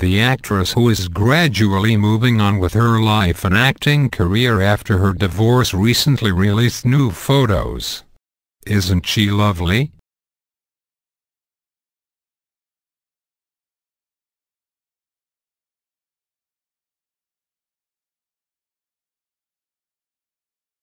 the actress who is gradually moving on with her life and acting career after her divorce recently released new photos. Isn't she lovely?